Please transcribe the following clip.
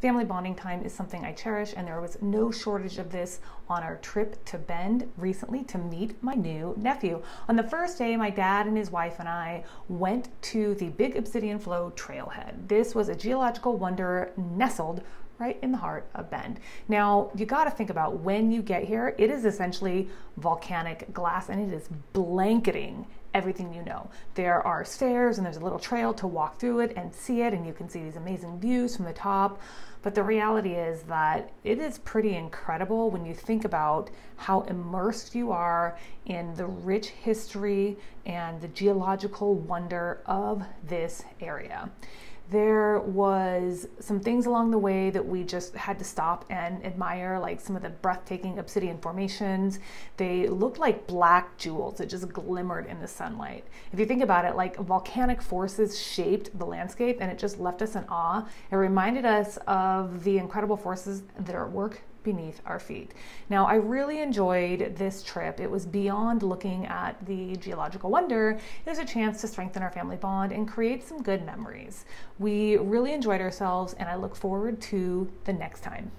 Family bonding time is something I cherish, and there was no shortage of this on our trip to Bend recently to meet my new nephew. On the first day, my dad and his wife and I went to the Big Obsidian Flow Trailhead. This was a geological wonder nestled right in the heart of Bend. Now, you gotta think about when you get here, it is essentially volcanic glass and it is blanketing everything you know. There are stairs and there's a little trail to walk through it and see it, and you can see these amazing views from the top. But the reality is that it is pretty incredible when you think about how immersed you are in the rich history and the geological wonder of this area. There was some things along the way that we just had to stop and admire, like some of the breathtaking obsidian formations. They looked like black jewels that just glimmered in the sunlight. If you think about it, like volcanic forces shaped the landscape and it just left us in awe. It reminded us of the incredible forces that are at work beneath our feet. Now, I really enjoyed this trip. It was beyond looking at the geological wonder. It was a chance to strengthen our family bond and create some good memories. We really enjoyed ourselves, and I look forward to the next time.